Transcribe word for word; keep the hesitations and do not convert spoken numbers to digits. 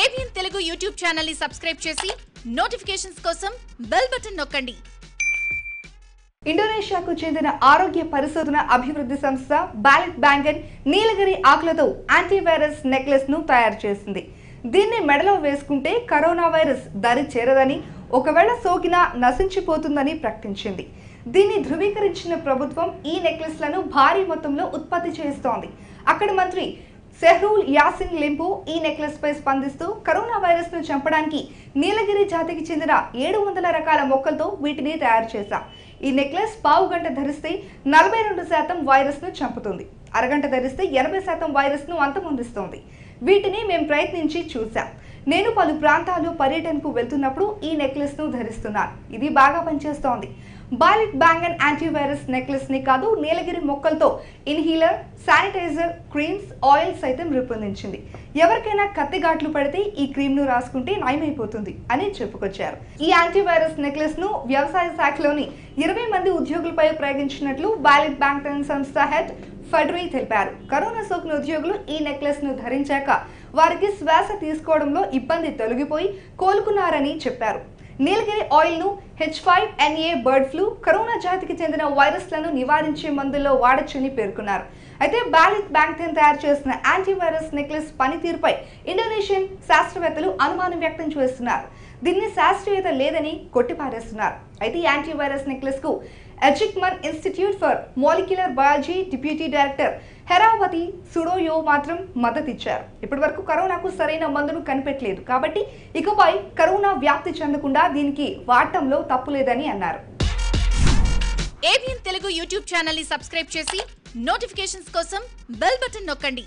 A B N Telugu YouTube channel ni subscribe chesi notifications kosam bell button nokkandi. ఇండోనేషియాకు చెందిన ఆరోగ్య పరిశోధన అభివృద్ధి సంస్థ బ్యాలెట్ బ్యాంగన్ నీలగిరి ఆకులతో యాంటీవైరస్ నెక్లెస్ ను తయారు చేసింది. దీన్ని మెడలో వేసుకుంటే కరోనా వైరస్ దరి చేరదని, ఒకవేళ సోకినా నశించిపోతుందని ప్రకటించింది. దీన్ని ధృవీకరించిన ప్రభుత్వం ఈ నెక్లెస్లను భారీ మొత్తంలో ఉత్పత్తి చేస్తోంది. అక్కడ మంత్రి సెహ్రూల్ యాసిన్ లింబు ఈ నెక్లెస్ పై స్పందిస్తూ కరోనా వైరస్ ను చంపడానికి నీలగిరి జాతికి చెందిన ఏడు వందల రకాల మొక్కలతో వీటిని తయారు చేశారు. ఈ నెక్లెస్ పావు గంట ధరిస్తే నలభై రెండు శాతం వైరస్ ను చంపుతుంది, అరగంట ధరిస్తే ఎనభై శాతం వైరస్ ను అంతమొందిస్తుంది. వీటిని మేము ప్రయత్నించి చూసాం. నేను పలు ప్రాంతాలు పర్యటనకు వెళ్తున్నప్పుడు ఈ నెక్లెస్ ను ధరిస్తున్నాను. ఇది బాగా పనిచేస్తోంది. బ్యాలెట్ బ్యాంగన్ యాంటీవైరస్ నెక్లెస్ ని కాదు, నీలగిరి మొక్కలతో ఇన్హీలర్, శానిటైజర్, క్రీమ్స్, ఆయిల్స్ అయితే రూపొందించింది. ఎవరికైనా కత్తి ఘాట్లు పడితే ఈ క్రీమ్ ను రాసుకుంటే నయమైపోతుంది అని చెప్పుకొచ్చారు. ఈ యాంటీవైరస్ నెక్లెస్ ను వ్యవసాయ శాఖలోని ఇరవై మంది ఉద్యోగులపై ప్రయోగించినట్లు బ్యాలెట్ బ్యాంగన్ సంస్థ హెడ్ ఫడ్రీ తెలిపారు. కరోనా సోకిన ఉద్యోగులు ఈ నెక్లెస్ ను ధరించాక వారికి శ్వాస తీసుకోవడంలో ఇబ్బంది తొలగిపోయి కోలుకున్నారని చెప్పారు. నీలగిరి ఆయిల్ ను H five N A bird flu, corona జాతికి చెందిన వైరస్లను నివారించే మందుల్లో వాడొచ్చని పేర్కొన్నారు. అయితే బ్యాలెట్ బ్యాంగన్ తయారు చేసిన యాంటీవైరస్ నెక్లెస్ పనితీరుపై ఇండోనేషియన్ శాస్త్రవేత్తలు అనుమానం వ్యక్తం చేస్తున్నారు. దీన్ని శాస్త్రీయత లేదని కొట్టిపారేస్తున్నారు. అయితే యాంటీవైరస్ నెక్లెస్ కు Eijkman institute for molecular biology deputy director Herawati Sudoyo మాత్రం మద్దతిచ్చారు. ఇప్పటి వరకు కరోనాకు సరైన మందును కనిపెట్టలేదు, కాబట్టి ఇకపై కరోనా వ్యాప్తి చెందకుండా దీనికి వాడటంలో తప్పు లేదని అన్నారు. A B N Telugu YouTube channel ని సబ్స్క్రైబ్ చేసి నోటిఫికేషన్స్ కోసం బెల్ బటన్ నొక్కండి.